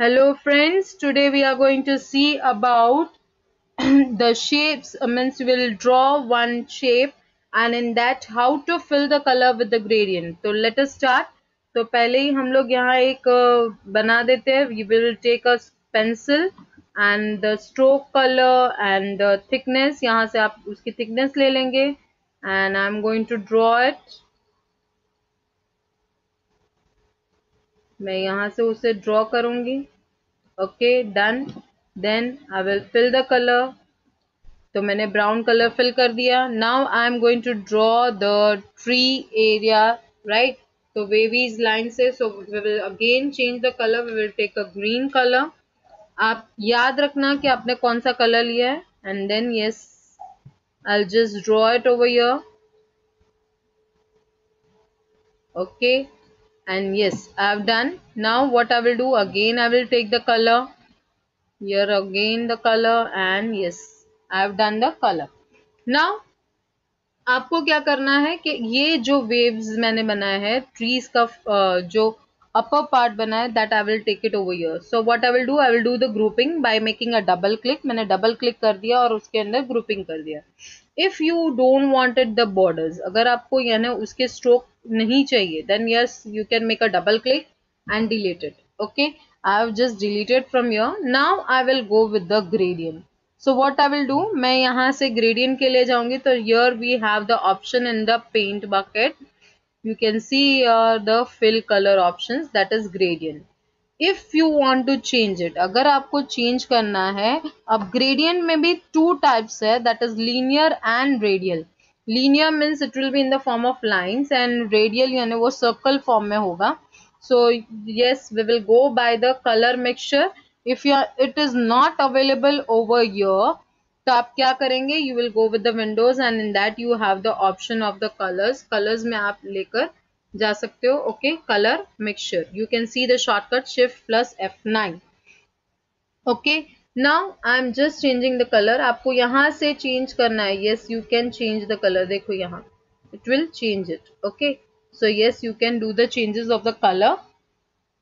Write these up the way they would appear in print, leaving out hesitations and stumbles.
Hello friends, today we are going to see about the shapes. We will draw one shape and in that how to fill the color with the gradient. So let us start. So पहले ही हम लोग यहाँ एक बना देते हैं. We will take a pencil and the stroke color and the thickness. यहाँ से आप उसकी thickness ले लेंगे and I'm going to draw it. मैं यहाँ से उसे draw करूँगी. Okay, done. Then I will fill the color. तो मैंने brown color fill कर दिया. Now I am going to draw the tree area, right? So wavy lines से. So we will again change the color. We will take a green color. आप याद रखना कि आपने कौन सा color लिया है. And then yes, I'll just draw it over here. Okay. And yes, I have done. Now what I will do, again I will take the color here, again the color, and yes, I have done the color. Now आपको क्या करना है कि ये जो waves मैंने बनाया है trees का जो upper part बनाया है, that I will take it over here. So what I will do the grouping by making a double click. मैंने double click कर दिया और उसके अंदर grouping कर दिया. If you don't wanted the borders, अगर आपको यानी उसके stroke नहीं चाहिए, then yes you can make a double click and delete it. Okay, I have just deleted from here. Now I will go with the gradient. So what I will do, मैं यहाँ से gradient के लिए जाऊँगी. तो here we have the option in the paint bucket. You can see here the fill color options, that is gradient. If you want to change it, अगर आपको change करना है, अब gradient में भी two types है, that is linear and radial. Linear means it will be in the form of lines and radial यानी वो circle form में होगा. So yes, we will go by the color mixture. If it is not available over here, तो आप क्या करेंगे? You will go with the windows and in that you have the option of the colors. Colors में आप लेकर जा सकते हो. Okay, color mixture. You can see the shortcut shift plus F9. Okay, now I am just changing the color. आपको यहाँ से change करना है. Yes, you can change the color. देखो यहाँ. It will change it. Okay, so yes, you can do the changes of the color.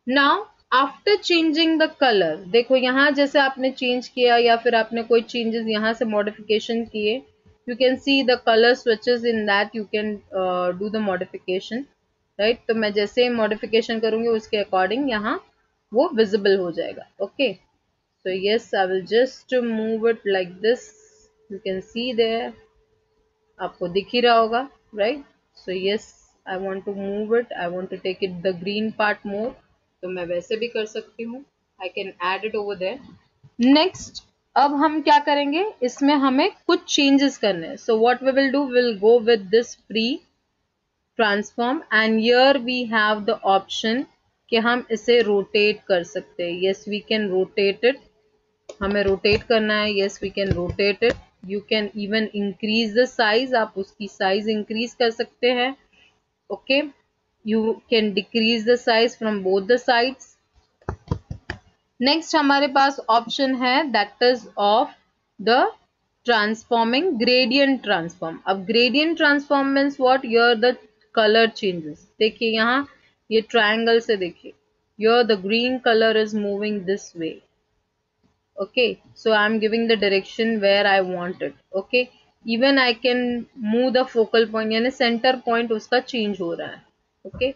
Now after changing the color, देखो यहाँ जैसे आपने change किया या फिर आपने कोई changes यहाँ से modification किए. You can see the color switches in that you can do the modification. Right तो मैं जैसे मॉडिफिकेशन करूंगी उसके अकॉर्डिंग यहाँ वो विजिबल हो जाएगा. Okay so yes I will just move it like this. You can see there, आपको दिख ही रहा होगा. Right so yes I want to move it, I want to take it the green part more. तो मैं वैसे भी कर सकती हूँ. I can add it over there. Next अब हम क्या करेंगे, इसमें हमें कुछ चेंजेस करने हैं. So what we will do, we will go with this free transform and here we have the option कि हम इसे rotate कर सकते हैं. Yes, we can rotate it. हमें rotate करना है. Yes, we can rotate it. You can even increase the size. आप उसकी size increase कर सकते हैं. Okay, you can decrease the size from both the sides. Next हमारे पास option है that is of the transforming gradient transform. अब gradient transform means what? Here the color changes. देखिए यहाँ ये triangle से देखिए. Here the green color is moving this way. Okay, so I am giving the direction where I want it. Okay, even I can move the focal point यानी center point उसका change हो रहा है. Okay,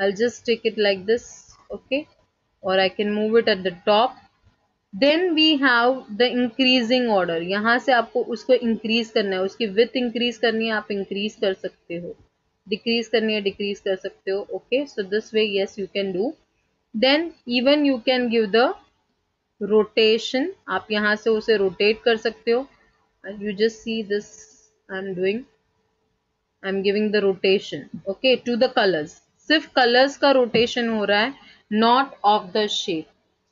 I'll just take it like this. Okay, or I can move it at the top. Then we have the increasing order. यहाँ से आपको उसको increase करना है, उसकी width increase करनी है, आप increase कर सकते हो. Decrease करनी है, decrease कर सकते हो. Okay, so this way yes you can do. Then even you can give the rotation. आप यहाँ से उसे rotate कर सकते हो. You just see this I'm doing. I'm giving the rotation. Okay, to the colors. सिर्फ colors का rotation हो रहा है, not of the shape.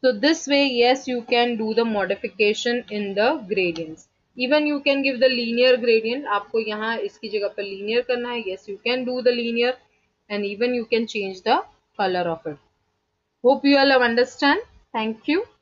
So this way yes you can do the modification in the gradients. Even you can give the linear gradient. आपको यहाँ इसकी जगह पर linear करना है. Yes, you can do the linear and even you can change the color of it. Hope you all understand. Thank you.